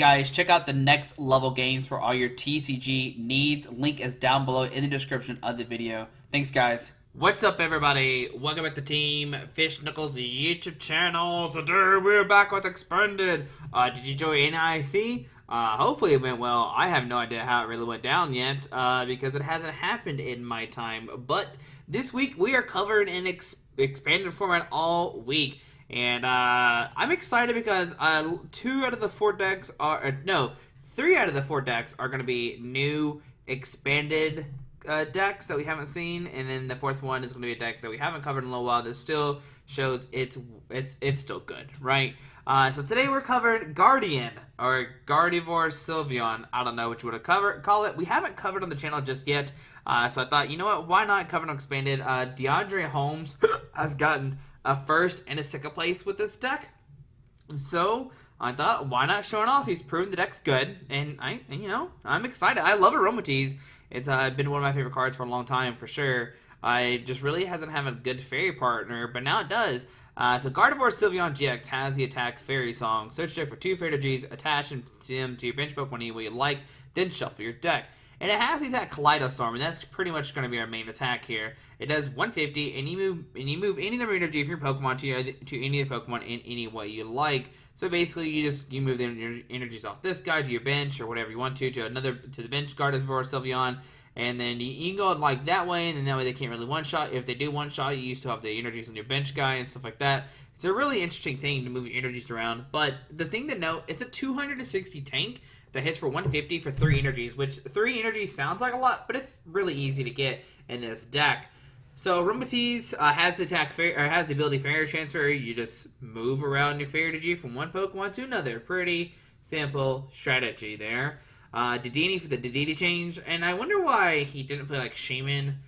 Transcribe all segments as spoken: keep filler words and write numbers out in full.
guys, check out the Next Level Games for all your T C G needs. Link is down below in the description of the video. Thanks, guys. What's up, everybody? Welcome back to Team Fish Knuckles YouTube channel. Today we're back with Expanded. Uh, did you enjoy N I A C? Uh, hopefully it went well. I have no idea how it really went down yet, uh, because it hasn't happened in my time. But this week we are covering an ex expanded format all week. And uh, I'm excited because uh, two out of the four decks are, uh, no, three out of the four decks are going to be new expanded uh, decks that we haven't seen, and then the fourth one is going to be a deck that we haven't covered in a little while that still shows it's it's it's still good, right? Uh, so today we're covering Guardian or Gardevoir Sylveon. I don't know what you would have covered call it. We haven't covered on the channel just yet, uh, so I thought, you know what? Why not cover an expanded? Uh, DeAndre Holmes has gotten a first and a second place with this deck, so I thought, why not show it off? He's proven the deck's good, and I, and, you know, I'm excited. I love Aromatisse. It's uh, been one of my favorite cards for a long time, for sure. I just really hasn't had a good fairy partner, but now it does. Uh, so Gardevoir Sylveon G X has the attack Fairy Song. Search deck for two Fairy Energies, attach them to your bench book when you would like, then shuffle your deck. And it has the attack Kaleido Storm, and that's pretty much going to be our main attack here. It does one fifty, and you move and you move any number of energy from your Pokemon to your, to any of the Pokemon in any way you like. So basically, you just you move the energies off this guy to your bench or whatever you want to to another to the bench Gardevoir Sylveon, and then you, you can go like that way, and then that way they can't really one shot. If they do one shot, you still have the energies on your bench guy and stuff like that. It's a really interesting thing to move your energies around. But the thing to note, it's a two hundred sixty tank that hits for one fifty for three energies, which three energies sounds like a lot, but it's really easy to get in this deck. So Aromatisse uh, has the attack or has the ability Fairy Transfer. You just move around your Fairy Energy from one Pokemon to another. Pretty simple strategy there. Uh, Dedenne for the Dedenne change, and I wonder why he didn't play like Shaman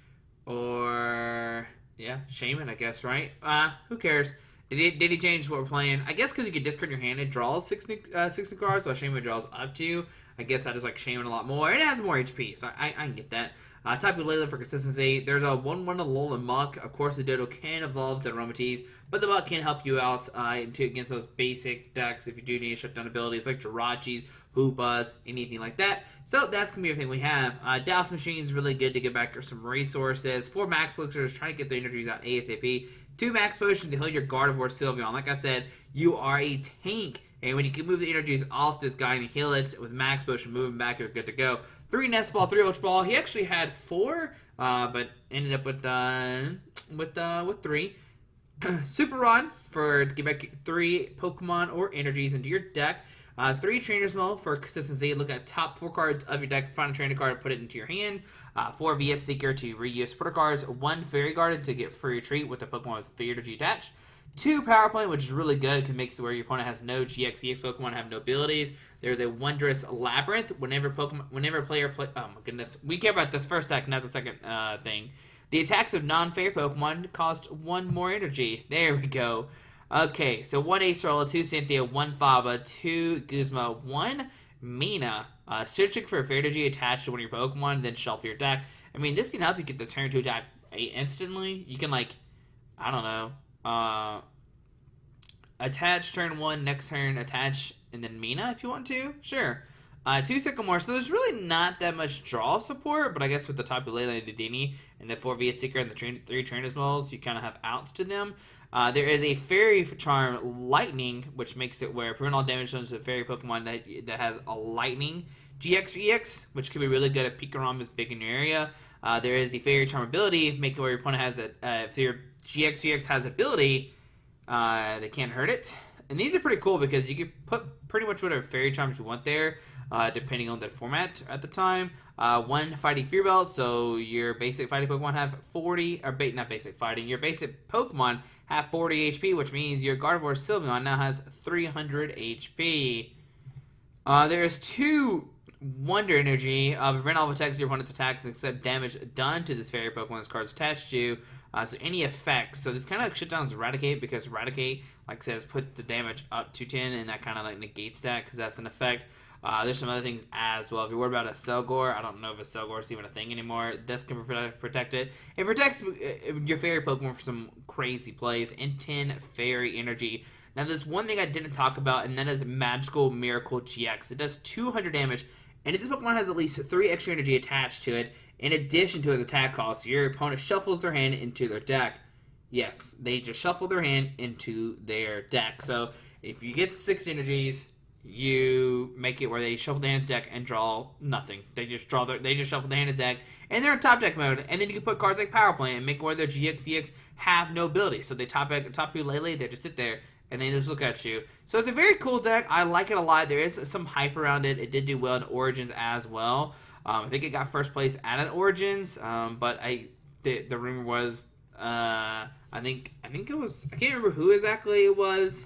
or yeah, Shaman, I guess, right? Uh, who cares? Did he, did he change what we're playing? I guess because you can discard your hand and draw six new, uh, six new cards, while Shaman draws up to. I guess I just like Shaman a lot more. It has more H P, so I, I, I can get that. Uh, Tapu Lele for consistency. There's a one one Alolan Muck. Of course, the Ditto can evolve to Aromatisse, but the Muck can help you out uh, to, against those basic decks if you do need a shutdown ability. It's like Jirachis, Hoopas, anything like that. So that's going to be everything we have. Uh, Douse Machine is really good to get back some resources. Four Max Elixirs, trying to get the energies out ASAP. Two Max Potion to heal your Gardevoir Sylveon. Like I said, you are a tank, and when you can move the energies off this guy and heal it with Max Potion, move him back, you're good to go. Three Nest Ball, three Ultra Ball. He actually had four, uh, but ended up with uh, with uh, with three. Super Rod for to get back three Pokemon or energies into your deck. Uh, three Trainer's Mail for consistency. Look at top four cards of your deck, find a trainer card, put it into your hand. Uh, four V S Seeker to reuse supporter cards. One Fairy Garden to get free retreat with the Pokemon with Fairy Energy attached. Two Power Plant, which is really good. It can make it where your opponent has no G X, E X Pokemon have no abilities. There's a Wondrous Labyrinth. Whenever Pokemon, whenever a player play, oh my goodness, we care about this first attack, not the second uh, thing. The attacks of non-Fairy Pokemon cost one more energy. There we go. Okay, so one Acerola, two Cynthia, one Faba, two Guzma, one Mina. Uh, searching for a Fairy Energy attached to one of your Pokemon, then shuffle your deck. I mean, this can help you get the turn two attack instantly. You can, like, I don't know, uh, attach turn one, next turn attach, and then Mina if you want to. Sure. Uh, two Sycamore, so there's really not that much draw support, but I guess with the Tapu Lele and Dedenne and the four V S Seeker and the train three Trainer's Moles, you kind of have outs to them. Uh, there is a Fairy Charm Lightning, which makes it where prevent all damage done to the Fairy Pokemon that that has a Lightning G X, E X, which could be really good if Pikarom is big in your area. Uh, there is the Fairy Charm ability, making where your opponent has a uh, if your G X, E X has ability, uh, they can't hurt it. And these are pretty cool because you can put pretty much whatever Fairy Charms you want there, uh, depending on the format at the time. Uh, one Fighting Fear Belt, so your basic Fighting Pokemon have forty, or ba not basic Fighting, your basic Pokemon have forty H P, which means your Gardevoir Sylveon now has three hundred H P. Uh, there is two Wonder Energy, uh, prevent all attacks of your opponent's attacks except damage done to this Fairy Pokemon's cards attached to you. Uh, so any effects. So this kind of like shutdowns Eradicate, because Eradicate, like says, put the damage up to ten, and that kind of like negates that because that's an effect. Uh, there's some other things as well. If you're worried about a Selgor, I don't know if a Selgor is even a thing anymore. This can protect it. It protects your Fairy Pokemon from some crazy plays. And ten Fairy Energy. Now, there's one thing I didn't talk about, and that is Magical Miracle G X. It does two hundred damage, and this Pokemon has at least three extra energy attached to it, in addition to his attack cost. So your opponent shuffles their hand into their deck. Yes, they just shuffle their hand into their deck. So if you get six energies, you make it where they shuffle the hand of the deck and draw nothing. They just draw their, they just shuffle the hand of the deck, and they're in top deck mode. And then you can put cards like Power Plant and make where their G X, C X have no ability. So they top deck, Tapu Lele, they just sit there and they just look at you. So it's a very cool deck. I like it a lot. There is some hype around it. It did do well in Origins as well. Um, I think it got first place at an Origins, um, but I the, the rumor was uh, I think I think it was I can't remember who exactly it was.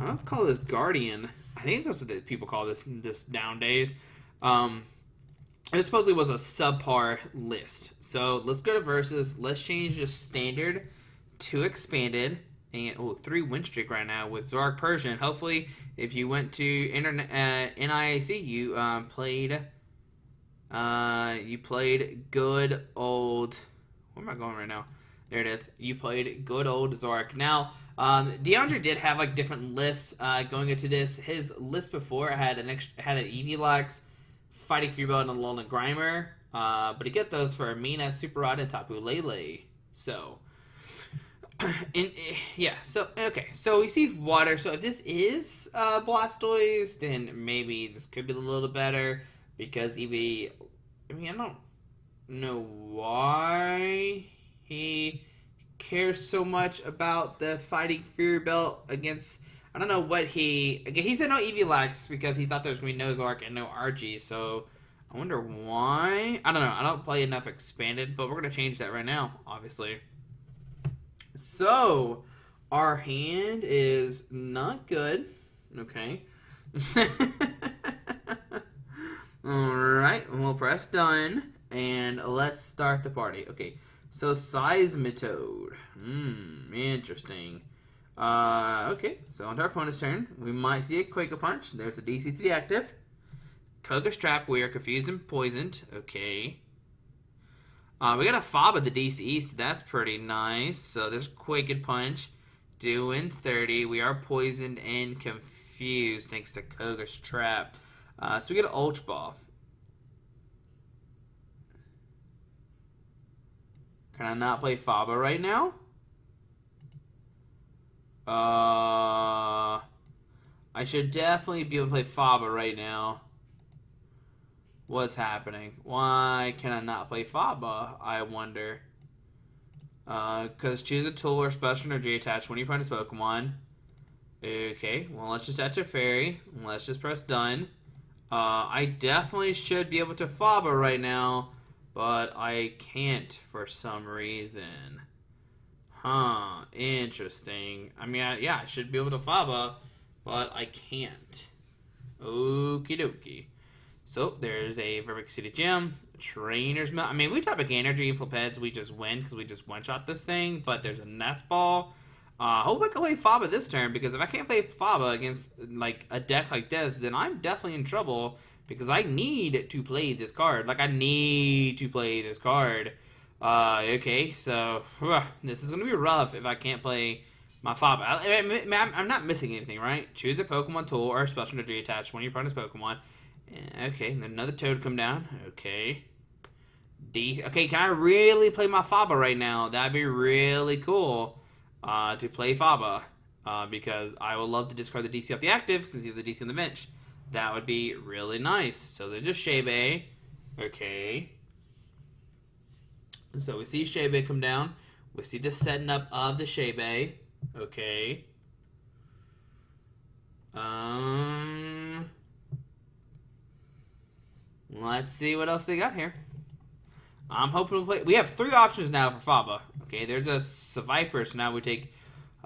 I don't call this Guardian. I think that's what people call this this nowadays. Um, it supposedly was a subpar list. So let's go to Versus. Let's change the standard to expanded. And oh, three win streak right now with Zorark Persian. Hopefully, if you went to internet uh, N I A C, you um, played uh, you played good old. Where am I going right now? There it is. You played good old Zorark. Now, um, DeAndre did have like different lists uh, going into this. His list before had an extra, had an Eevee, Fighting Fearbell, and a Alolan Grimer. Uh, but he got those for Mina, Super Rod, and Tapu Lele. So, and yeah. So okay. So we see water. So if this is uh, Blastoise, then maybe this could be a little better because Eevee. I mean, I don't know why he cares so much about the Fighting Fearbell against, I don't know what he, again, he said no Eeveeluxe because he thought there was going to be no Zorark and no Archie, so I wonder why. I don't know, I don't play enough expanded, but we're going to change that right now, obviously. So, our hand is not good, okay. Alright, we'll press done, and let's start the party, okay. So, Seismitoad. Hmm, interesting. Uh, okay, so on to our opponent's turn. We might see a Quake Punch. There's a D C three active. Koga's Trap, we are confused and poisoned. Okay. Uh, we got a Faba, the D C E, so that's pretty nice. So, there's Quake Punch. Doing thirty. We are poisoned and confused thanks to Koga's Trap. Uh, so, we get an Ultra Ball. Can I not play Faba right now? Uh, I should definitely be able to play Faba right now. What's happening? Why can I not play Faba, I wonder? Uh, because choose a tool or special energy attached when you find this Pokemon. Okay, well, let's just attach a fairy. Let's just press done. Uh, I definitely should be able to Faba right now. But I can't for some reason. Huh, interesting. I mean, I, yeah, I should be able to Faba, but I can't. Okie dokie. So, there's a Verbic City Gym, Trainer's Mail. I mean, we topic energy and flip heads, we just win because we just one-shot this thing, but there's a Nest Ball. Uh, hope I can play Faba this turn, because if I can't play Faba against, like, a deck like this, then I'm definitely in trouble. Because I need to play this card. Like, I need to play this card. Uh, okay, so whew, this is going to be rough if I can't play my Faba. I, I, I'm not missing anything, right? Choose the Pokemon tool or special energy attached when your opponent's Pokemon. Okay, and then another Toad come down. Okay. D okay, can I really play my Faba right now? That'd be really cool uh, to play Faba. Uh, because I would love to discard the D C off the active since he has a D C on the bench. That would be really nice. So they're just Shebe. Okay. So we see Shebe come down. We see the setting up of the Shebe. Okay. Um. Let's see what else they got here. I'm hoping to play. We have three options now for Faba. Okay, there's a Seviper, so now we take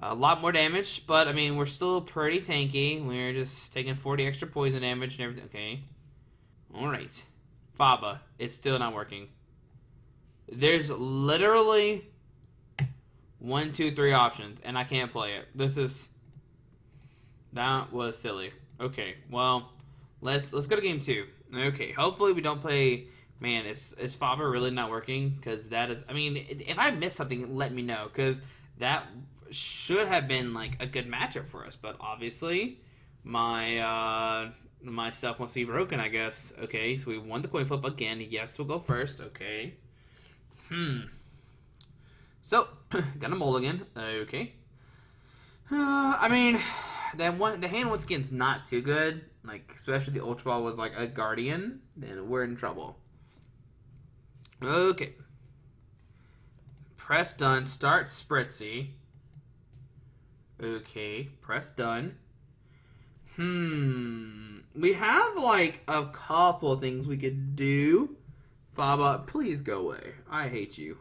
a lot more damage, but, I mean, we're still pretty tanky. We're just taking forty extra poison damage and everything. Okay. Alright. Faba. It's still not working. There's literally one, two, three options, and I can't play it. This is... That was silly. Okay. Well, let's let's go to game two. Okay. Hopefully we don't play... Man, is, is Faba really not working? Because that is... I mean, if I miss something, let me know, because that... should have been like a good matchup for us, but obviously my uh, my stuff wants to be broken, I guess. Okay, so we won the coin flip again. Yes, we'll go first. Okay. Hmm. So got a mulligan. Okay. Uh, I mean, that one the hand once again's not too good. Like especially the Ultra Ball was like a Guardian, then we're in trouble. Okay. Press done. Start Spritzy. Okay. Press done. Hmm. We have, like, a couple things we could do. Faba, please go away. I hate you.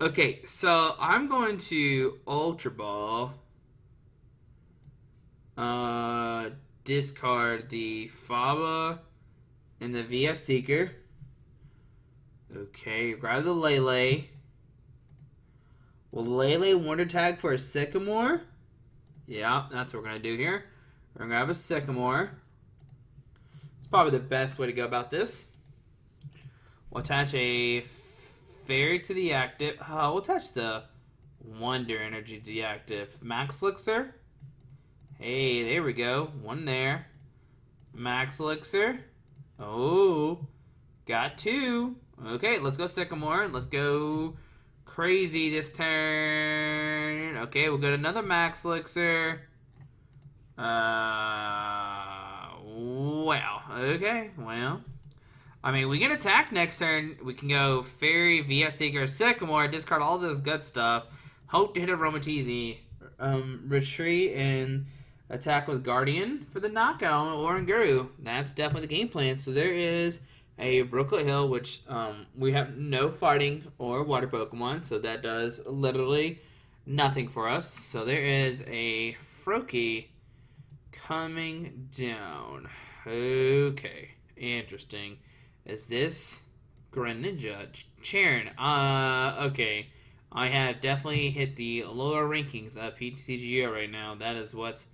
Okay. So, I'm going to Ultra Ball. Uh, discard the Faba and the V S Seeker. Okay, grab the Lele. Will Lele Wonder Tag for a Sycamore? Yeah, that's what we're going to do here. We're going to grab a Sycamore. It's probably the best way to go about this. We'll attach a Fairy to the active. Uh, we'll attach the Wonder Energy to the active. Max Elixir. Hey, there we go. One there. Max Elixir. Oh, got two. Okay, let's go Sycamore. Let's go crazy this turn. Okay, we'll go to another Max Elixir. Uh, wow. Okay, well. I mean, we can attack next turn. We can go Fairy, V S Seeker, Sycamore, discard all this good stuff. Hope to hit a Aromatisse. Um, retreat and attack with Guardian for the knockout on Oranguru. That's definitely the game plan. So there is a Brooklet Hill, which um, we have no fighting or water Pokemon, so that does literally nothing for us. So there is a Froakie coming down. Okay, interesting. Is this Greninja? Charon. Uh, okay. I have definitely hit the lower rankings of P T C G O right now. That is what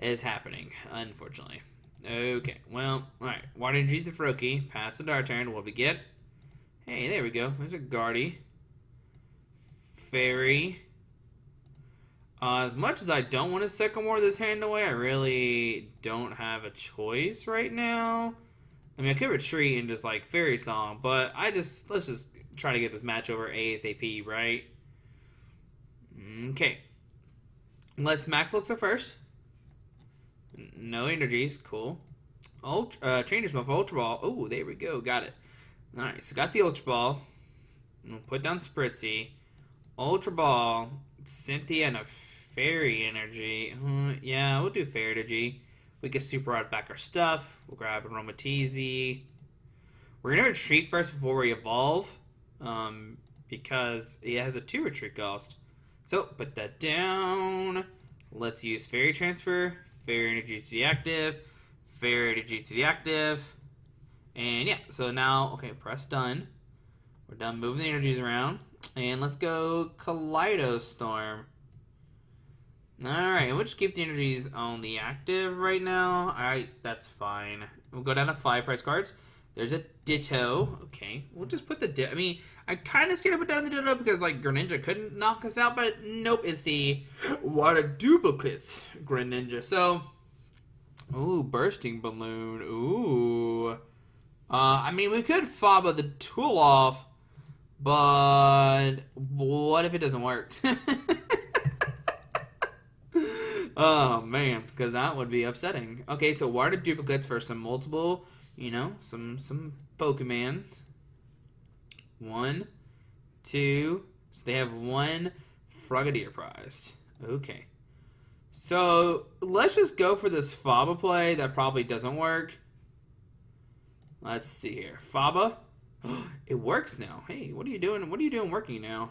is happening, unfortunately. Okay, well, alright. Water Energy the Froakie. Pass it our turn. What do we get? Hey, there we go. There's a Guardi. Fairy. Uh, as much as I don't want to Sycamore this hand away, I really don't have a choice right now. I mean, I could retreat and just, like, Fairy Song, but I just, let's just try to get this match over ASAP, right? Okay. Let's Max Elixir first. No energies, cool. Ultra, uh, Trainer's Mail for Ultra Ball. Oh, there we go, got it. Alright, so got the Ultra Ball. We'll put down Spritzy. Ultra Ball, Cynthia, and a Fairy Energy. Uh, yeah, we'll do Fairy Energy. We can Super Rod back our stuff. We'll grab Aromatisse. We're going to retreat first before we evolve, um, because it has a two retreat cost. So, put that down. Let's use Fairy Transfer. Fairy Energy to the active, Fairy Energy to the active, and yeah, so now, okay, press done. We're done moving the energies around, and let's go Kaleido Storm. Alright, we'll just keep the energies on the active right now. Alright, that's fine. We'll go down to five price cards. There's a Ditto. Okay, we'll just put the Ditto. I mean, I kind of scared to put down the Ditto because, like, Greninja couldn't knock us out, but nope, it's the Water Duplicates Greninja. So, ooh, Bursting Balloon. Ooh. Uh, I mean, we could Faba the tool off, but what if it doesn't work? Oh, man, because that would be upsetting. Okay, so Water Duplicates for some multiple... You know, some some Pokemon. One, two. So they have one Frogadier prize. Okay. So let's just go for this Faba play. That probably doesn't work. Let's see here. Faba. It works now. Hey, what are you doing? What are you doing working now?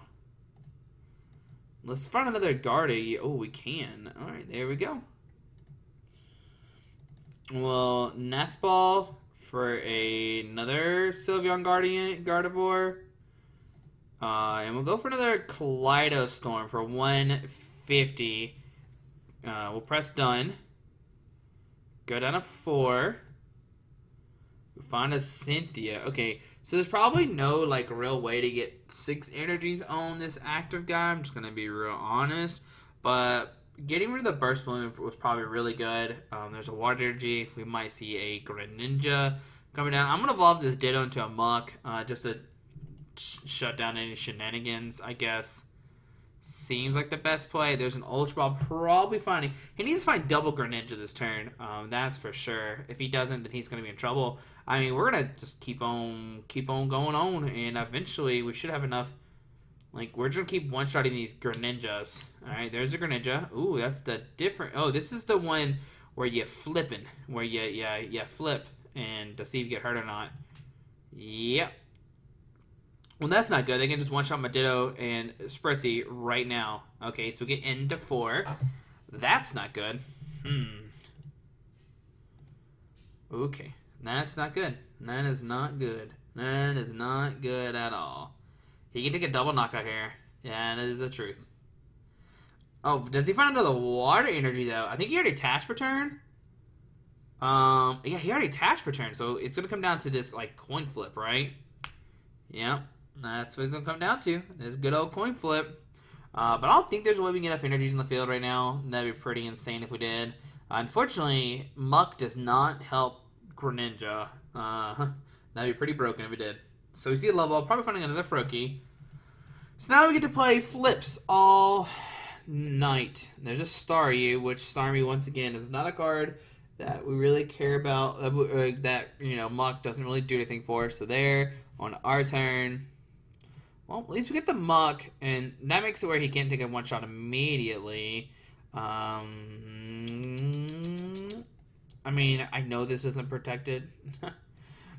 Let's find another Guardi. Oh, we can. All right, there we go. Well, Nest Ball for a, another Sylveon Guardian Gardevoir. Uh, and we'll go for another Kaleido Storm for one fifty. Uh, we'll press done. Go down to four. Find a Cynthia. Okay, so there's probably no like real way to get six energies on this active guy. I'm just gonna be real honest, but getting rid of the burst balloon was probably really good. Um, there's a water energy. We might see a Greninja coming down. I'm gonna evolve this Ditto into a Muck uh, just to sh shut down any shenanigans, I guess. Seems like the best play. There's an Ultra Ball probably finding... He needs to find double Greninja this turn. Um, that's for sure. If he doesn't, then he's going to be in trouble. I mean, we're going to just keep on keep on going on, and eventually we should have enough... Like, we're just going to keep one-shotting these Greninjas. All right, there's a Greninja. Ooh, that's the different... Oh, this is the one where you flipping, where you, you, you flip and to see if you get hurt or not. Yep. Well, that's not good. They can just one-shot my Ditto and Spritzy right now. Okay, so we get into four. That's not good. Hmm. Okay. That's not good. That is not good. That is not good at all. He can take a double knockout here. Yeah, that is the truth. Oh, does he find another water energy, though? I think he already attached per turn. Um, yeah, he already attached per turn, so it's going to come down to this, like, coin flip, right? Yeah. That's what it's going to come down to. This good old coin flip. Uh, but I don't think there's a way we can get enough energies in the field right now. That'd be pretty insane if we did. Uh, unfortunately, Muck does not help Greninja. Uh, that'd be pretty broken if it did. So we see a level, probably finding another Froakie. So now we get to play flips all night. There's a Staryu, which Staryu, once again, is not a card that we really care about. Uh, that, you know, Muck doesn't really do anything for. So there, on our turn... Well, at least we get the Muck, and that makes it where he can't take a one-shot immediately. Um, I mean, I know this isn't protected.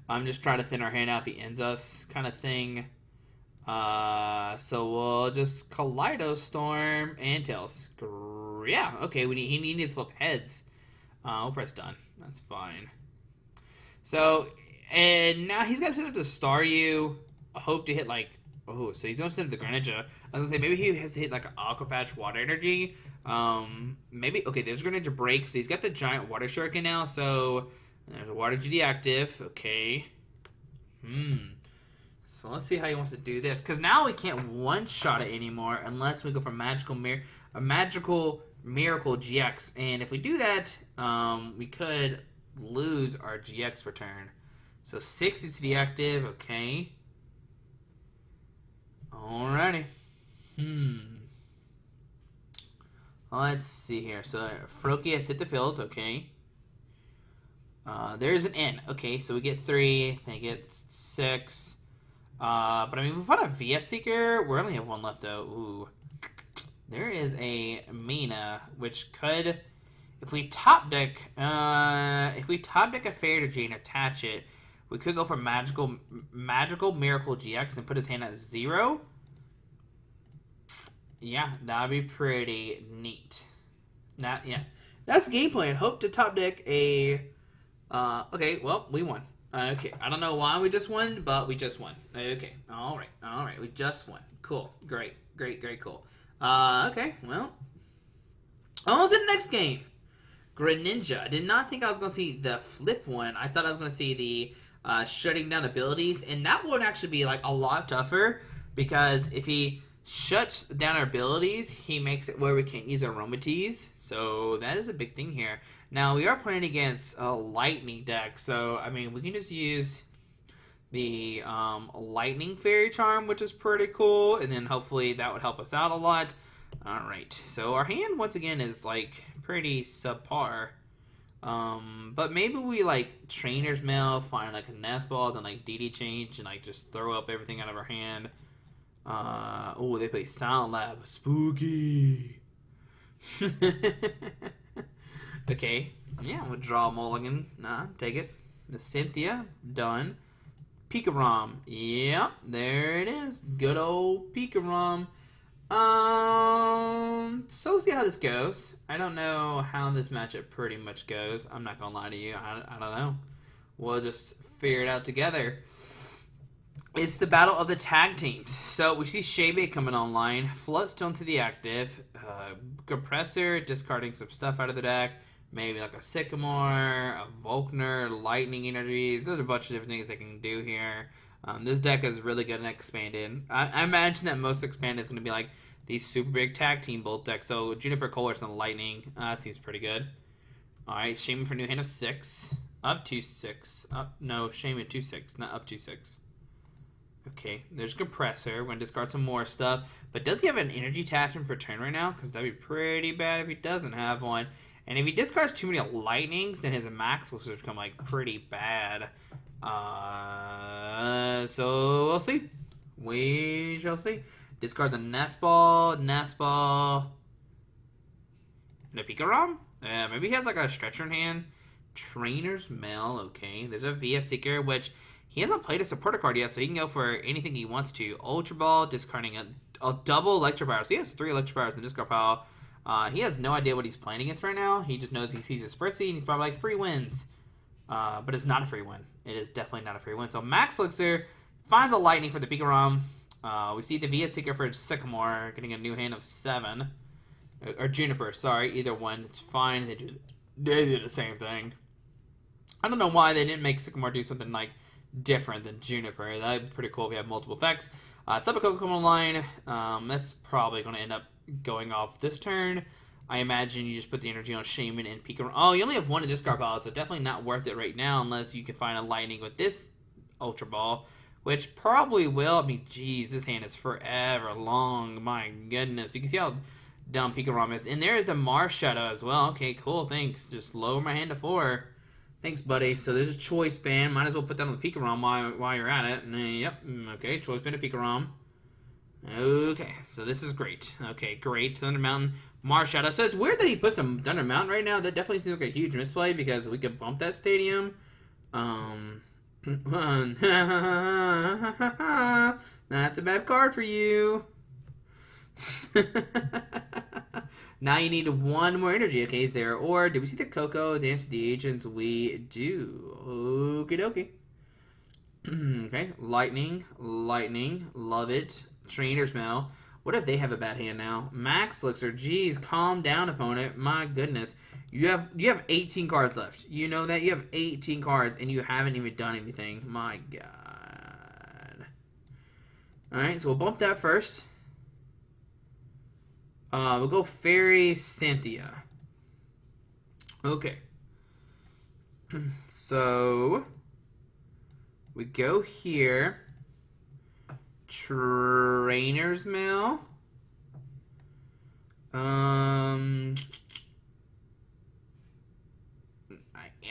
I'm just trying to thin our hand out if he ends us kind of thing. Uh, so we'll just Kaleido Storm and Tails. Yeah, okay, we need, he needs to flip heads. Uh, we'll press done. That's fine. So, and now he's got to set up the Staryu. I hope to hit, like... Oh, so he's going to send the Greninja. I was going to say, maybe he has to hit, like, an Aqua Patch Water Energy. Um, maybe, okay, there's Greninja Break. So he's got the giant Water Shuriken now. So there's a Water G D active. Okay. Hmm. So let's see how he wants to do this. Because now we can't one-shot it anymore unless we go for Magical Mir a Magical Miracle G X. And if we do that, um, we could lose our G X return. So six is deactive. Okay. Alrighty. Hmm. Let's see here. So, Froakie has hit the field. Okay. Uh, there's an N. Okay, so we get three. They get six. Uh, but, I mean, we've got a V S Seeker. We only have one left, though. Ooh. There is a Mina, which could... If we top deck... Uh, if we top deck a Fairy Charm and attach it, we could go for Magical Magical Miracle G X and put his hand at zero. Yeah, that'd be pretty neat. That, yeah. That's the game plan. Hope to top deck a... Uh, okay, well, we won. Uh, okay, I don't know why we just won, but we just won. Okay, all right, all right. We just won. Cool, great, great, great, cool. Uh, okay, well. On to the next game. Greninja. I did not think I was going to see the flip one. I thought I was going to see the... Uh, shutting down abilities, and that would actually be like a lot tougher, because if he shuts down our abilities, he makes it where we can't use Aromatisse, so that is a big thing here. Now we are playing against a lightning deck, so I mean we can just use the um, lightning Fairy Charm, which is pretty cool, and then hopefully that would help us out a lot. Alright, so our hand once again is like pretty subpar. Um, but maybe we, like, Trainer's Mail, find, like, a Nest Ball, then, like, D D change, and, like, just throw up everything out of our hand. Uh, oh, they play Sound Lab. Spooky. Okay. Yeah, we'll draw Mulligan. Nah, take it. The Cynthia. Done. Pikarom. Yep, there it is. Good old Pikarom. Um, so we'll see how this goes. I don't know how this matchup pretty much goes. I'm not gonna lie to you. I, I don't know. We'll just figure it out together. It's the battle of the tag teams. So we see Shabby coming online. Floodstone to the active. Uh, Compressor, discarding some stuff out of the deck. Maybe like a Sycamore, a Volkner, Lightning Energies. There's a bunch of different things they can do here. Um, this deck is really good in Expanded. I, I imagine that most Expanded is going to be like these super big tag team bolt decks. So Juniper Color's and Lightning uh, seems pretty good. All right, Shaman for new hand of six. Up to six. Up, no, Shaman to six, not up to six. Okay, there's Compressor. We're going to discard some more stuff. But does he have an energy attachment for turn right now? Because that would be pretty bad if he doesn't have one. And if he discards too many Lightnings, then his Max Elixir become, like, pretty bad. Uh, so, we'll see. We shall see. Discard the Nest Ball. Nest Ball. The Pikarom? Uh, maybe he has, like, a stretcher in hand. Trainer's Mail. Okay. There's a V S Seeker, which... he hasn't played a supporter card yet, so he can go for anything he wants to. Ultra Ball, discarding a, a double Electro Power. So he has three Electro Powers in the discard pile. Uh, he has no idea what he's playing against right now. He just knows he sees a Spritzy, and he's probably like, free wins. Uh, but it's not a free win. It is definitely not a free win. So Max Elixir finds a Lightning for the Pikarom. Uh, we see the V S Seeker for Sycamore, getting a new hand of seven. Or, or Juniper, sorry. Either one. It's fine. They do, they do the same thing. I don't know why they didn't make Sycamore do something like... different than Juniper. That'd be pretty cool if you have multiple effects. Uh, it's up a Pokemon line. Um, that's probably going to end up going off this turn. I imagine you just put the energy on Shaman and Pikarom. Oh, you only have one in discard pile, so definitely not worth it right now unless you can find a Lightning with this Ultra Ball, which probably will. I mean, geez, this hand is forever long. My goodness. You can see how dumb Pikarom is. And there is the Marshadow as well. Okay, cool. Thanks. Just lower my hand to four. Thanks, buddy. So there's a Choice Band. Might as well put that on the Pikarom while, while you're at it. And, uh, yep. Okay, Choice Band to Pikarom. Okay, so this is great. Okay, great. Thunder Mountain, Marshadow. So it's weird that he puts a Thunder Mountain right now. That definitely seems like a huge misplay because we could bump that stadium. Um, That's a bad card for you. Now you need one more energy. Okay, is there, or did we see the Coco dance the agents? We do. Okie dokie. Okay, lightning, lightning, love it. Trainer's Mail. What if they have a bad hand now? Max Elixir. Jeez, calm down, opponent. My goodness, you have you have eighteen cards left. You know that you have eighteen cards and you haven't even done anything. My God. All right, so we'll bump that first. Uh, we'll go Fairy Cynthia. Okay. So, we go here. Trainer's Mail. Um, I,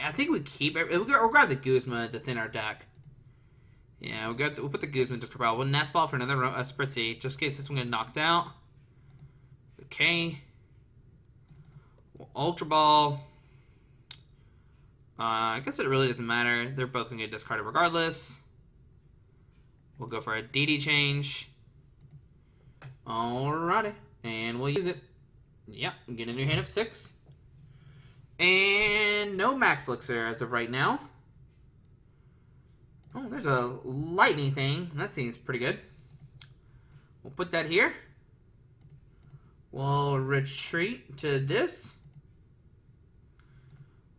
I think we keep it. We'll, we'll grab the Guzma to thin our deck. Yeah, we'll, get the, we'll put the Guzma just for probably. We'll Nest Ball for another uh, Spritzy, just in case this one gets knocked out. Okay. Well, Ultra Ball. Uh, I guess it really doesn't matter. They're both going to get discarded regardless. We'll go for a D D change. Alrighty. And we'll use it. Yep. Get a new hand of six. And no Max Elixir as of right now. Oh, there's a lightning thing. That seems pretty good. We'll put that here. We'll retreat to this.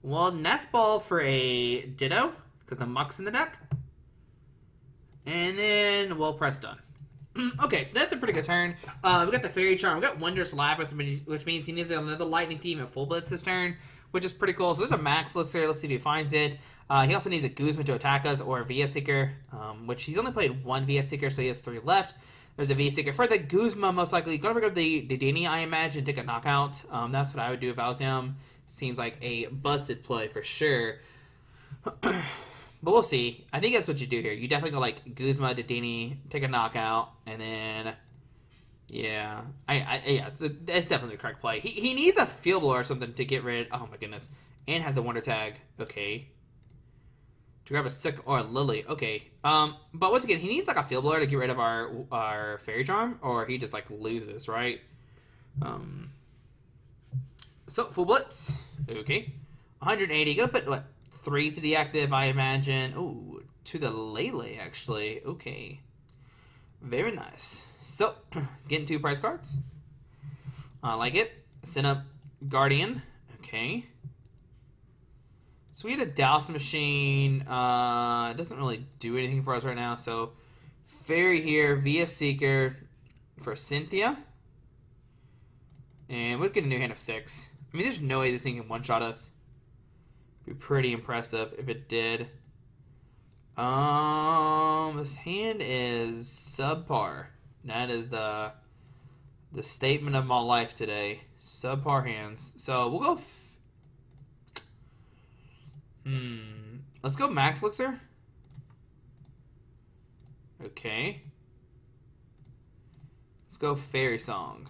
We'll Nest Ball for a Ditto, because the Muck's in the deck. And then we'll press done. Okay, so that's a pretty good turn. Uh, we got the Fairy Charm. We got Wondrous Labyrinth, which means he needs another Lightning team and Full Blitz this turn, which is pretty cool. So there's a Max Elixir. Let's see if he finds it. Uh, he also needs a Guzma to attack us or a V S Seeker, um, which he's only played one V S Seeker, so he has three left. There's a V S Seeker for the Guzma, most likely. Gonna bring up the Dedenne, I imagine, take a knockout. Um, that's what I would do if I was him. Seems like a busted play for sure. But we'll see. I think that's what you do here. You definitely go, like, Guzma, Dedenne, take a knockout, and then... yeah. I, I yeah, so that's definitely the correct play. He, he needs a Field Blower or something to get rid... oh, my goodness. And has a Wonder Tag. Okay. To grab a Sick or a Lily. Okay. Um, but once again, he needs like a Field Blower to get rid of our our Fairy Charm, or he just like loses, right? Um So Full Blitz. Okay. one hundred eighty. Gonna put what, three to the active, I imagine. Ooh, to the Lele actually. Okay. Very nice. So getting two prize cards. I like it. Send up Guardian. Okay. So we had a Douse Machine. Uh, it doesn't really do anything for us right now. So Fairy here, V S Seeker for Cynthia. And we'll get a new hand of six. I mean, there's no way this thing can one-shot us. Be pretty impressive if it did. Um, this hand is subpar. That is the the statement of my life today. Subpar hands. So we'll go. F hmm. Let's go Max Elixir. Okay. Let's go Fairy Song.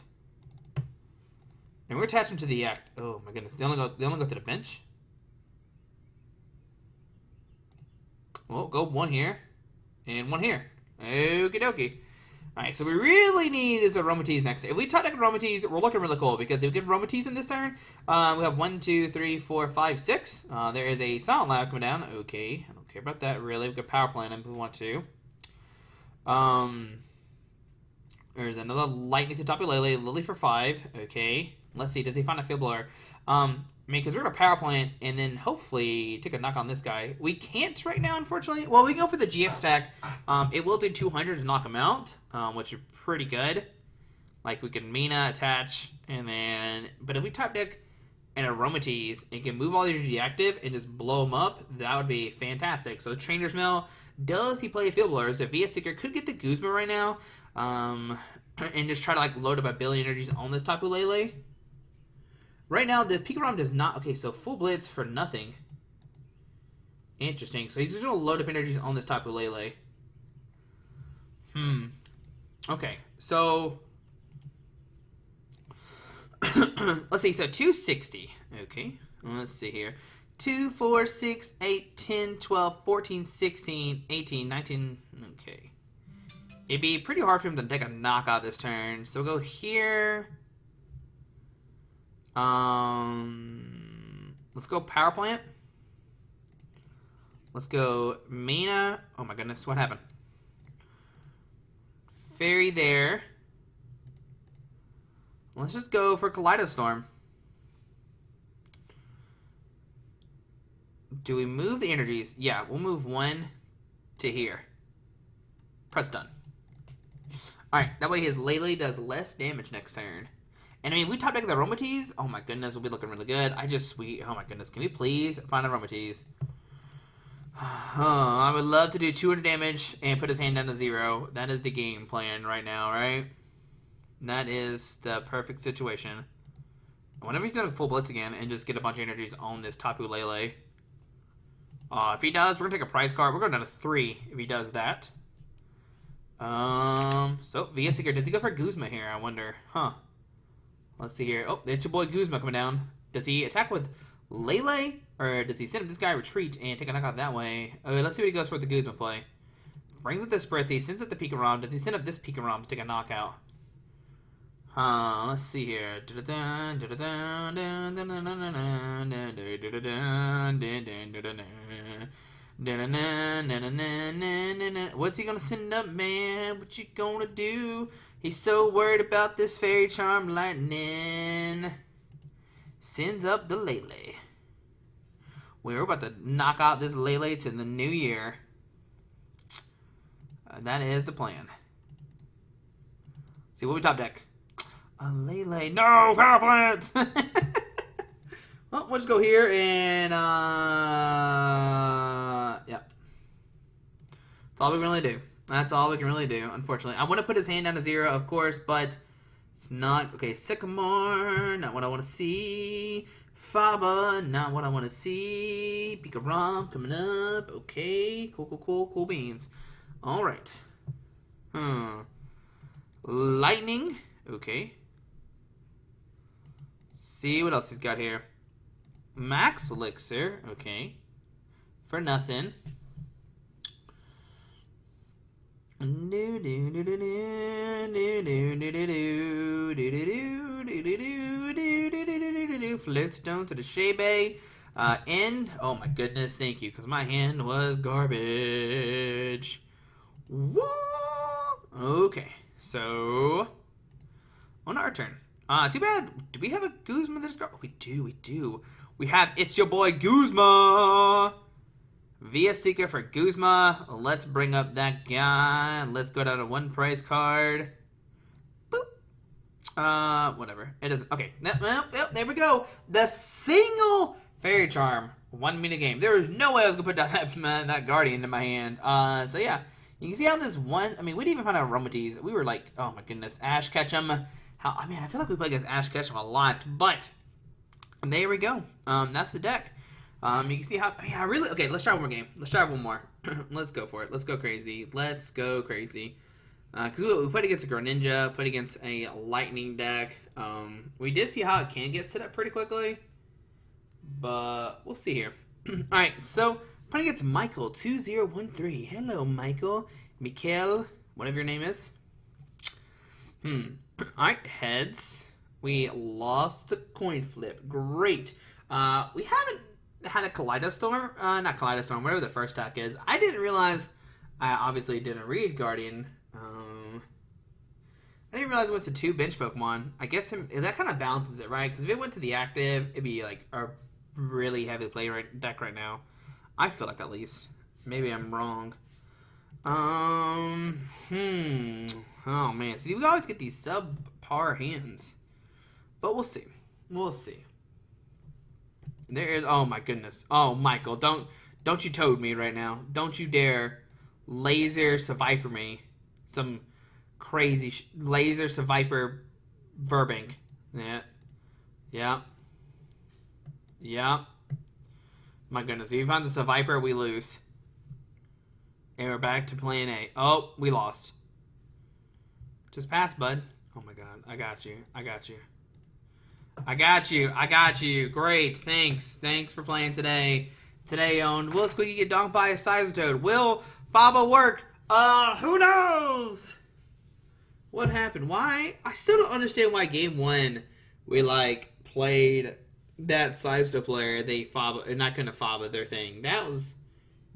And we're attached them to the act. Oh my goodness. They only go. They only go to the bench. Well, go one here, and one here. Okie dokie. Alright, so we really need this Aromatisse next. If we top deck Aromatisse, we're looking really cool, because if we get Aromatisse in this turn, uh, we have one, two, three, four, five, six. Uh, there is a Silent Lab coming down. Okay, I don't care about that, really. We could Power Plant if we want to. Um, There's another Lightning to Tapu Lele. Lily for five. Okay. Let's see, does he find a Field Blower? Um... I mean, because we're going to Power Plant and then hopefully take a knock on this guy. We can't right now, unfortunately. Well, we can go for the G X stack. Um, it will do two hundred to knock him out, um, which is pretty good. Like, we can Mina attach, and then... But if we top deck an Aromatisse and can move all these reactive and just blow them up, that would be fantastic. So, Trainer's Mail, does he play Field Blowers? The V S Seeker could get the Guzma right now um, and just try to, like, load up a billion energies on this Tapu Lele. Right now, the Pikarom does not... Okay, so full blitz for nothing. Interesting. So he's just going to load up energies on this Tapu Lele. Hmm. Okay, so... Let's see, so two sixty. Okay, let's see here. two, four, six, eight, ten, twelve, fourteen, sixteen, eighteen, nineteen... Okay. It'd be pretty hard for him to take a knockout this turn. So we'll go here... Um, let's go Power Plant. Let's go Mina. Oh my goodness, what happened? Fairy there. Let's just go for Kaleido Storm. Do we move the energies? Yeah, we'll move one to here. Press done. Alright, that way his Lele does less damage next turn. And, I mean, we top deck the Aromatisse. Oh, my goodness. We'll be looking really good. I just sweet. Oh, my goodness. Can we please find Aromatisse? Oh, I would love to do two hundred damage and put his hand down to zero. That is the game plan right now, right? That is the perfect situation. Whenever he's going to full blitz again and just get a bunch of energies on this Tapu Lele. Uh, if he does, we're going to take a prize card. We're going down to three if he does that. Um, So, V S Seeker. Does he go for Guzma here? I wonder. Huh. Let's see here. Oh, it's your boy Guzma coming down. Does he attack with Lele? Or does he send this guy retreat and take a knockout that way? Okay, let's see what he goes for with the Guzma play. Brings up the Spritzy. Sends up the Pikarom. Does he send up this Pikarom to take a knockout? Huh, let's see here. What's he gonna send up, man? What you gonna do? He's so worried about this Fairy Charm lightning. Sends up the Lele. We're about to knock out this Lele to the new year. Uh, that is the plan. See what we top deck. A Lele. No Power Plant. Well, we'll just go here and uh, yep. Yeah. That's all we can really do. That's all we can really do, unfortunately. I want to put his hand down to zero, of course, but it's not... Okay, Sycamore, not what I want to see. Faba, not what I want to see. Pikarom coming up. Okay, cool, cool, cool, cool beans. All right. Hmm. Lightning. Okay. See what else he's got here. Max Elixir. Okay. For nothing. Floatstone to the Shebe. Uh, end. Oh my goodness, thank you, because my hand was garbage. Whoa! Okay, so on our turn. Uh, too bad. Do we have a Guzma that's garbage? We do, we do. we have it's your boy Guzma. V S Seeker for Guzma. Let's bring up that guy. Let's go down to one price card. Boop. Uh, whatever. It doesn't. Okay. Nope, nope, nope, there we go. The single Fairy Charm. One minute game. There was no way I was going to put that, man, that Guardian into my hand. Uh, so yeah. You can see how this one. I mean, we didn't even find out Aromatisse. We were like, oh my goodness. Ash Ketchum. How, I mean, I feel like we play against Ash Ketchum a lot, but there we go. Um, that's the deck. Um, you can see how, I, mean, I really, okay, let's try one more game. Let's try one more. Let's go for it. Let's go crazy. Let's go crazy. Uh, cause we, we played against a Greninja, played against a Lightning deck. Um, we did see how it can get set up pretty quickly, but we'll see here. All right, so playing against Michael two zero one three. Hello, Michael, Mikel, whatever your name is. Hmm. All right, heads. We lost the coin flip. Great. Uh, we haven't had a Kaleido Storm. Uh, not Kaleido Storm, whatever the first attack is. I didn't realize. I obviously didn't read Guardian. Um, I didn't realize it went to two bench Pokemon. I guess it, that kind of balances it, right? Because if it went to the active, it'd be like a really heavy play right, deck right now. I feel like, at least. Maybe I'm wrong. Um, hmm. Oh, man. See, we always get these subpar hands. But we'll see. We'll see. There is... Oh, my goodness. Oh, Michael. Don't don't you toad me right now. Don't you dare laser Seviper me. Some crazy sh laser Seviper Verbank. Yeah. Yeah. Yeah. My goodness. If he finds a Seviper, we lose. And we're back to plan A. Oh, we lost. Just pass, bud. Oh, my God. I got you. I got you. I got you. I got you. Great. Thanks. Thanks for playing today. Today owned. Will Squeaky get donked by a Scizor? Will Faba work? Uh, who knows? What happened? Why? I still don't understand why game one we, like, played that Scizor player. They Faba, not kind of Faba their thing. That was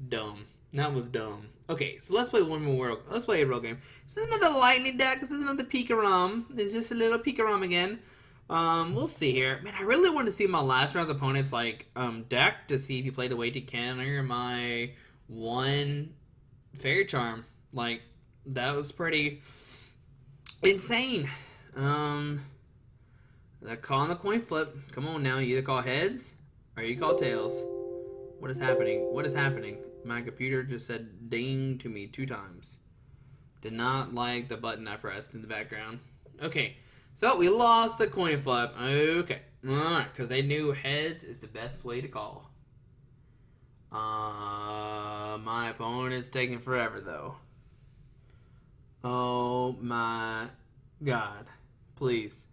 dumb. That was dumb. Okay, so let's play one more world. Let's play a real game. This is another Lightning deck. This is another Pikarom. Is this a little Pikarom again? Um, we'll see here. Man, I really wanted to see my last round's opponent's, like, um, deck to see if he played the way to counter my one Fairy Charm. Like, that was pretty insane. Um, the call on the coin flip. Come on now, you either call heads or you call tails. What is happening? What is happening? My computer just said ding to me two times. Did not like the button I pressed in the background. Okay. So, we lost the coin flip. Okay. Alright, because they knew heads is the best way to call. Uh, my opponent's taking forever, though. Oh, my God. Please.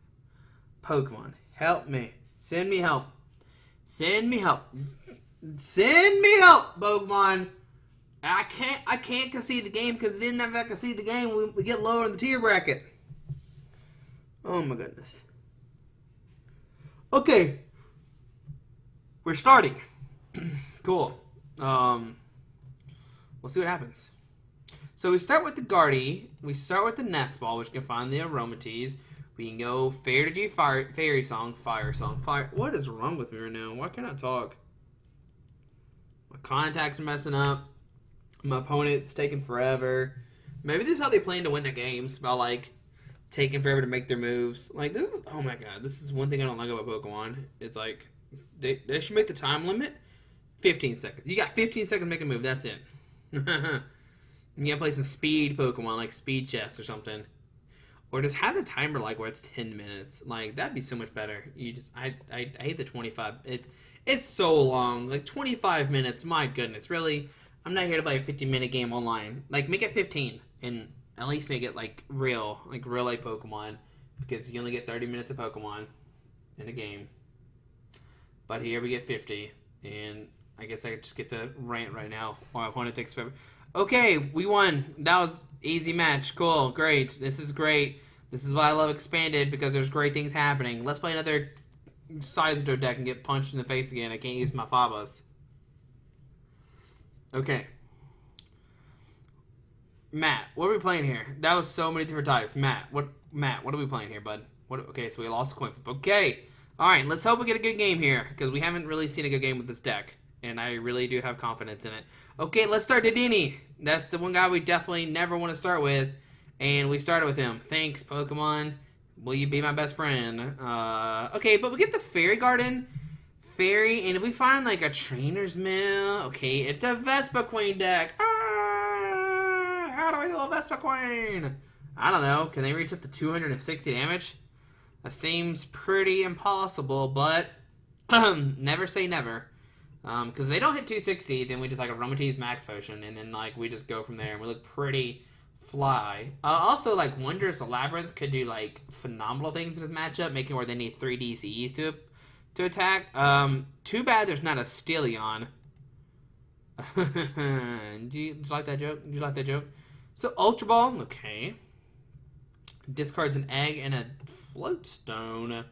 Pokemon, help me. Send me help. Send me help. Send me help, Pokemon. I can't, I can't concede the game, because then if I concede the game, we, we get lower in the tier bracket. Oh my goodness. Okay. We're starting. Cool. Um, we'll see what happens. So we start with the Guardi. We start with the Nest Ball, which can find the Aromatisse. We can go Fair to G Fire, Fairy Song, Fire Song, Fire. What is wrong with me right now? Why can't I talk? My contacts are messing up. My opponent's taking forever. Maybe this is how they plan to win their games, by like taking forever to make their moves. Like, this is, oh my God, this is one thing I don't like about Pokemon. It's like, they, they should make the time limit fifteen seconds. You got fifteen seconds to make a move, that's it. You gotta play some speed Pokemon, like speed chess or something. Or just have the timer, like, where it's ten minutes. Like, that'd be so much better. You just, I, I, I hate the twenty-five. It's, it's so long. Like, twenty-five minutes, my goodness, really? I'm not here to play a fifty minute game online. Like, make it fifteen and at least make it, like, real, like, real life Pokemon, because you only get thirty minutes of Pokemon in a game. But here we get fifty, and I guess I could just get to rant right now, or my opponent takes forever. Okay, we won. That was easy match. Cool. Great. This is great. This is why I love Expanded, because there's great things happening. Let's play another Scizor deck and get punched in the face again. I can't use my Fabas. Okay. Matt, what are we playing here? That was so many different types. Matt, what Matt, what are we playing here, bud? What? Okay, so we lost a coin flip. Okay. Alright, let's hope we get a good game here, because we haven't really seen a good game with this deck, and I really do have confidence in it. Okay, let's start Dedenne. That's the one guy we definitely never want to start with, and we started with him. Thanks, Pokemon. Will you be my best friend? Uh, okay, but we get the Fairy Garden, Fairy, and if we find, like, a Trainer's Mail, okay, it's a Vespiquen deck. Ah, how do I do a Vespiquen? I don't know. Can they reach up to two hundred sixty damage? That seems pretty impossible, but never say never. Um, because if they don't hit two sixty, then we just, like, Aromatisse Max Potion, and then, like, we just go from there, and we look pretty fly. Uh, also, like, Wondrous Labyrinth could do, like, phenomenal things in this matchup, making where they need three D C Es to to attack. Um, too bad there's not a Steelion. Did you, did you like that joke? Did you like that joke? So, Ultra Ball, okay. Discards an egg and a float stone.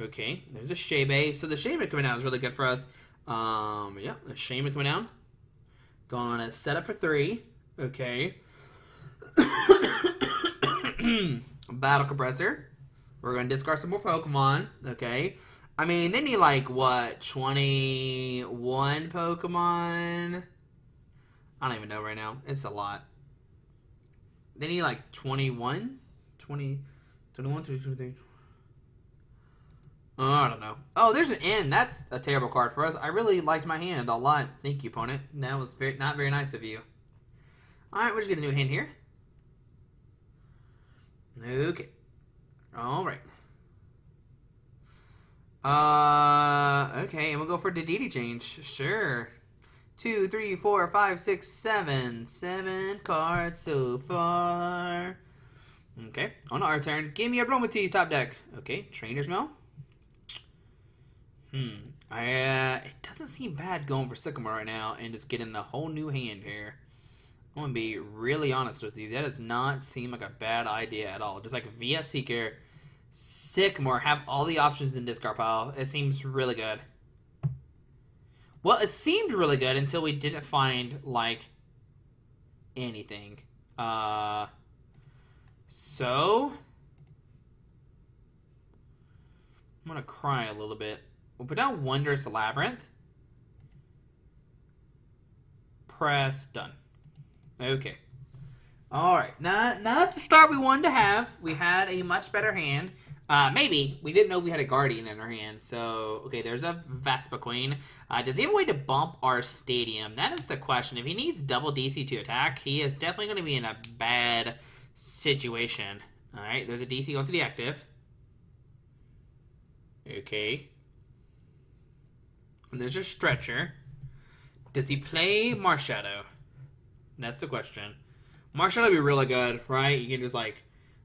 Okay, there's a Shaybe. So, the Shaybe coming out is really good for us. Um, yeah, a Shaymin coming down. Gonna set up for three. Okay. Battle Compressor. We're gonna discard some more Pokemon. Okay. I mean, they need like, what, twenty-one Pokemon? I don't even know right now. It's a lot. They need like twenty-one? twenty, twenty-one, twenty-two, twenty-three. Oh, I don't know. Oh, there's an N. That's a terrible card for us. I really liked my hand a lot. Thank you, opponent. That was very, not very nice of you. Alright, we're just going to do a hand here. Okay. Alright. Uh, okay, and we'll go for Dedenne change. Sure. Two, three, four, five, six, seven. Seven cards so far. Okay, on our turn. Give me a Aromatisse top deck. Okay, Trainer's Mail. Hmm. I, uh, it doesn't seem bad going for Sycamore right now and just getting a whole new hand here. I'm going to be really honest with you. That does not seem like a bad idea at all. Just like V S Seeker, Sycamore, have all the options in discard pile. It seems really good. Well, it seemed really good until we didn't find, like, anything. Uh, so, I'm going to cry a little bit. We'll put down Wondrous Labyrinth. Press done. Okay. Alright. Not, not the start we wanted to have. We had a much better hand. Uh, maybe. We didn't know we had a Guardian in our hand. So, okay, there's a Vespiquen. Uh, does he have a way to bump our stadium? That is the question. If he needs double D C to attack, he is definitely going to be in a bad situation. Alright, there's a D C going to the active. Okay. There's your stretcher. Does he play Marshadow? That's the question. Marshadow would be really good, right? You can just, like,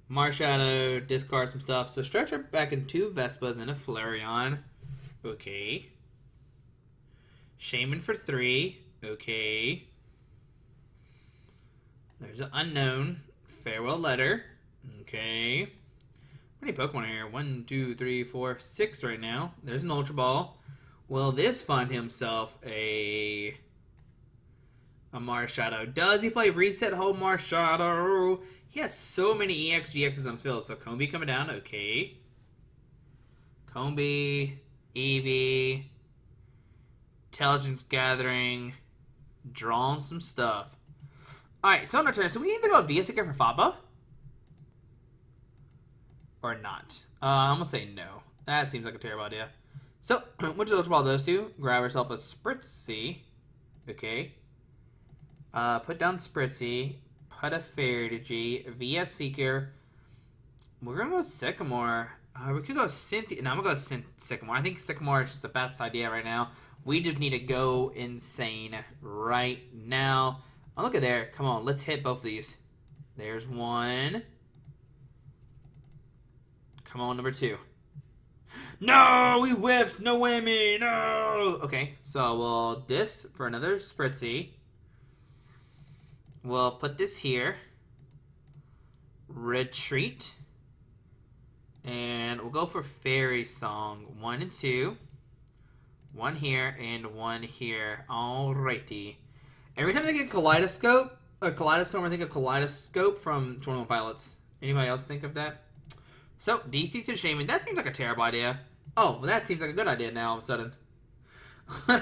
Marshadow, discard some stuff. So stretcher back in two Vespas and a Flareon. Okay. Shaman for three. Okay. There's an unknown. Farewell letter. Okay. How many Pokemon are here? One, two, three, four, six right now. There's an Ultra Ball. Will this find himself a a Marshadow? Does he play Reset Hole Marshadow? He has so many E X G Xs on his field. So Combee coming down. Okay. Combee. Eevee. Intelligence Gathering. Drawing some stuff. Alright, so on our turn. So we either go V S Seeker for Faba. Or not. Uh, I'm going to say no. That seems like a terrible idea. So, we'll just Ultra Ball those two. Grab ourselves a Spritzy. Okay. Uh, put down Spritzy. Put a Fairy, V S Seeker. We're going to go Sycamore. Uh, we could go Cynthia. No, I'm going to go Sycamore. I think Sycamore is just the best idea right now. We just need to go insane right now. Oh, look at there. Come on. Let's hit both of these. There's one. Come on, number two. No, we whiffed. No whammy. No. Okay, so we'll this for another Spritzy. We'll put this here. Retreat. And we'll go for Fairy Song. One and two. One here and one here. Alrighty. Every time I think of Kaleidoscope, or Kaleidostorm, I think of Kaleidoscope from twenty-one Pilots. Anybody else think of that? So, D C to Shaman, that seems like a terrible idea. Oh, well, that seems like a good idea now all of a sudden. I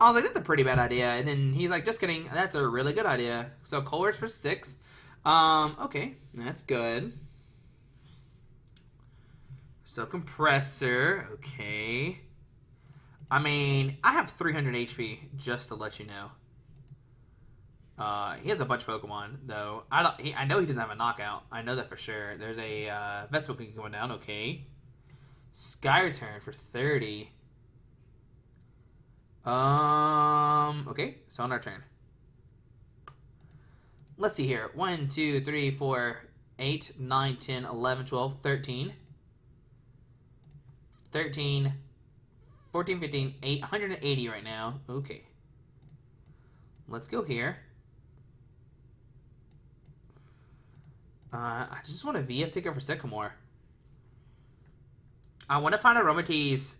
was like, that's a pretty bad idea. And then he's like, just kidding. That's a really good idea. So Coleridge for six. Um, okay, that's good. So Compressor, okay. I mean, I have three hundred H P, just to let you know. Uh, he has a bunch of Pokemon, though. I don't. He, I know he doesn't have a knockout. I know that for sure. There's a uh, Vespiquen going down, okay. Skyreturn for thirty. Um, okay, so on our turn. Let's see here. one, two, three, four, eight, nine, ten, eleven, twelve, thirteen. thirteen, fourteen, fifteen, eight, one hundred eighty right now. Okay. Let's go here. Uh, I just want a V S Seeker for Sycamore. I want to find Aromatisse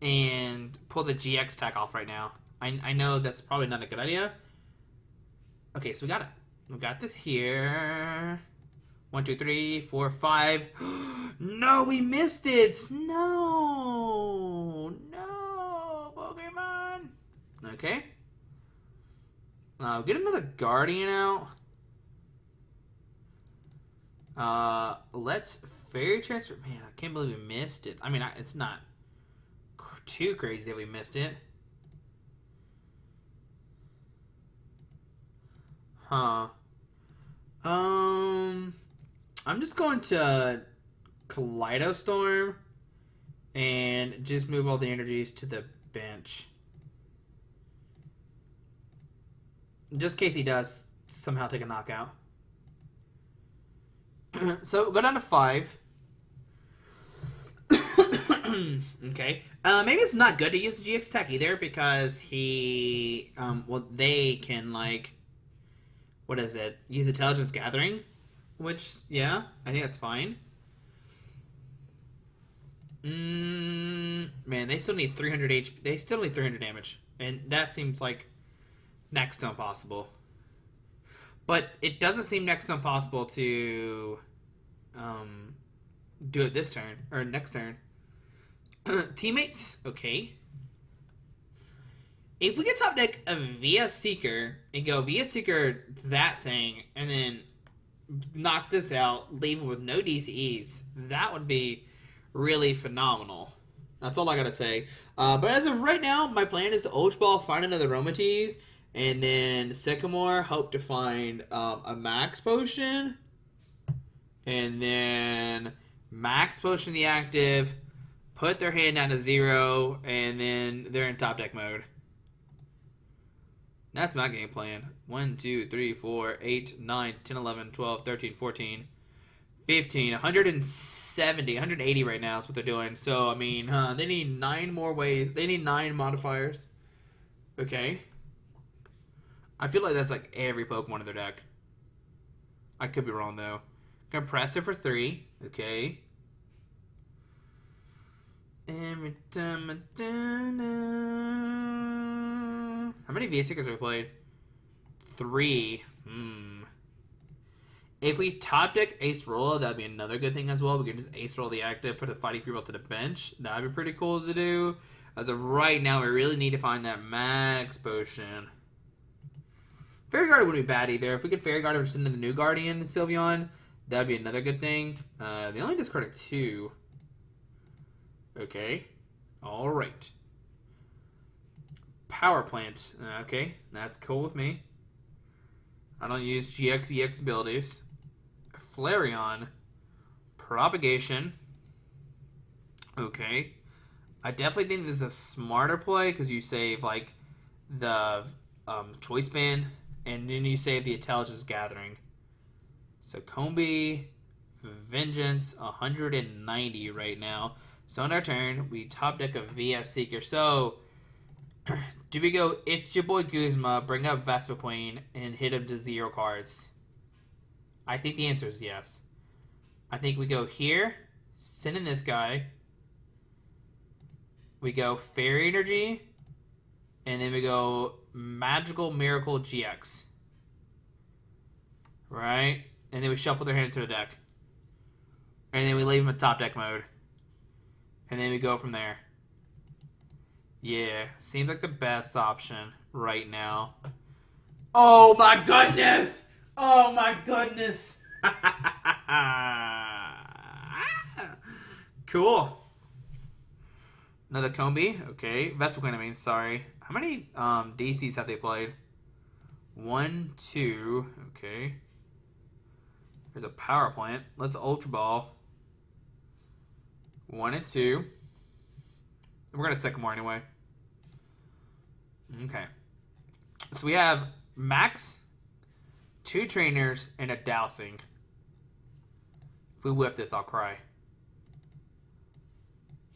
and pull the G X tech off right now. I, I know that's probably not a good idea. Okay, so we got it. We got this here. One, two, three, four, five. No, we missed it. No, no, Pokemon. Okay. Uh, get another Guardian out. Uh, let's Fairy Transfer. Man, I can't believe we missed it. I mean, I, it's not too crazy that we missed it. Huh. Um, I'm just going to Kaleido Storm and just move all the energies to the bench. Just in case he does somehow take a knockout. So go down to five. Okay. Uh, maybe it's not good to use the G X tech either because he, um, well, they can, like, what is it? Use Intelligence Gathering, which, yeah, I think that's fine. Mm, man, they still need three hundred H P. They still need three hundred damage, and that seems like next to impossible. But it doesn't seem next to impossible to um, do it this turn or next turn. Teammates, okay. If we could top deck a V S Seeker and go V S Seeker that thing and then knock this out, leave it with no D C Es, that would be really phenomenal. That's all I gotta say. Uh, but as of right now, my plan is to Ultra Ball, find another Aromatisse, and then Sycamore, hope to find um, a Max Potion, and then Max Potion the active, put their hand down to zero, and then they're in top deck mode. That's my game plan. one, two, three, four, eight, nine, ten, eleven, twelve, thirteen, fourteen, fifteen. one hundred seventy, one hundred eighty right now is what they're doing. So, I mean, huh, they need nine more ways. They need nine modifiers. Okay. I feel like that's like every Pokemon in their deck. I could be wrong, though. Compressor for three. Okay. Every time I done, how many V S Seekers have we played? Three. Hmm. If we top deck Acerola, that'd be another good thing as well. We could just Acerola the active, put a Fighting Fury to the bench. That'd be pretty cool to do. As of right now, we really need to find that Max Potion. Fairy Guardian wouldn't be bad either. If we could Fairy Guardian send in the new Guardian, Sylveon, that'd be another good thing. Uh, they only discarded two. Okay. All right. Power Plant. Okay. That's cool with me. I don't use G X E X abilities. Flareon. Propagation. Okay. I definitely think this is a smarter play because you save, like, the um, Choice Band and then you save the Intelligence Gathering. So, Combee. Vengeance. one hundred ninety right now. So on our turn, we top deck a V S Seeker. So, do we go, it's your boy Guzma, bring up Vespiquen, and hit him to zero cards? I think the answer is yes. I think we go here, send in this guy. We go Fairy Energy, and then we go Magical Miracle G X. Right? And then we shuffle their hand into a deck. And then we leave him in top deck mode. and then we go from there. Yeah, seems like the best option right now. Oh my goodness! Oh my goodness! Cool. Another Combee. Okay. Vespiquen, I mean, sorry. How many um, D Cs have they played? One, two. Okay. There's a Power Plant. Let's Ultra Ball. One and two. We're going to Sycamore anyway. Okay. So we have Max, two trainers, and a Dowsing. If we whiff this, I'll cry.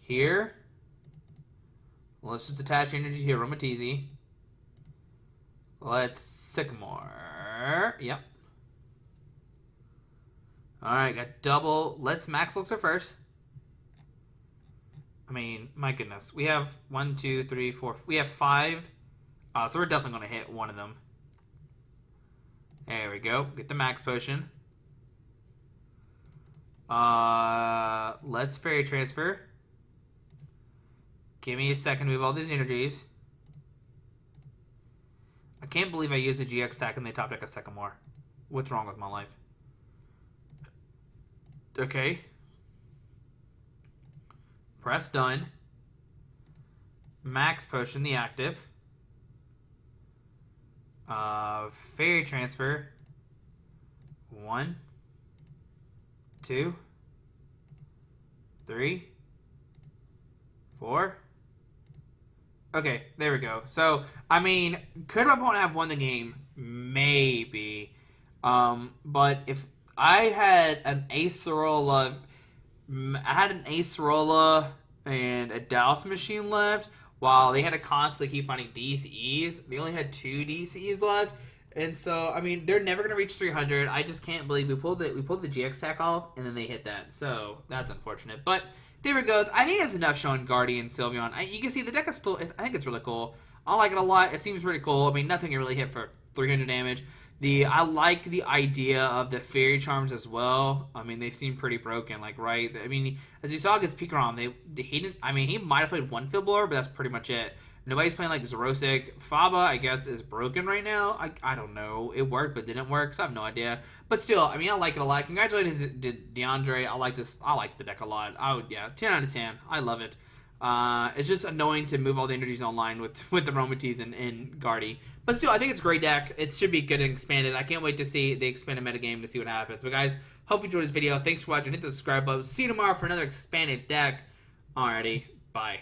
Here. Let's just attach energy here. Aromatisse. Let's Sycamore. Yep. Alright, got double. Let's Max Elixir first. I mean, my goodness. We have one, two, three, four. We have five. Uh, so we're definitely going to hit one of them. There we go. Get the Max Potion. Uh, let's Fairy Transfer. Give me a second to move all these energies. I can't believe I used a G X stack and they top deck a Sycamore. What's wrong with my life? Okay. Press done. Max Potion, the active. Uh, Fairy Transfer. One. Two. Three. Four. Okay, there we go. So, I mean, could my opponent have won the game? Maybe. Um, but if I had an Acerola, I had an Acerola and a Douse Machine left, while they had to constantly keep finding D Cs. They only had two D Cs left. And so, I mean, they're never going to reach three hundred. I just can't believe we pulled the, we pulled the G X tack off, and then they hit that. So, that's unfortunate. But there it goes. I think that's enough showing Gardevoir Sylveon. I, you can see the deck is still, I think it's really cool. I like it a lot. It seems pretty cool. I mean, nothing can really hit for three hundred damage. The I like the idea of the Fairy Charms as well. I mean, they seem pretty broken, like, right? I mean, as you saw against Pikarom, they, they he didn't, I mean, he might have played one Field Blower, but that's pretty much it. Nobody's playing, like, Zerosic. Faba, I guess, is broken right now. I, I don't know. It worked, but didn't work, so I have no idea. But still, I mean, I like it a lot. Congratulations to DeAndre. I like this. I like the deck a lot. I would, yeah, ten out of ten. I love it. Uh, it's just annoying to move all the energies online with, with the Aromatisse and, and Gardevoir. But still, I think it's a great deck. It should be good and expanded. I can't wait to see the expanded metagame to see what happens. But guys, hope you enjoyed this video. Thanks for watching. Hit the subscribe button. See you tomorrow for another expanded deck. Alrighty, bye.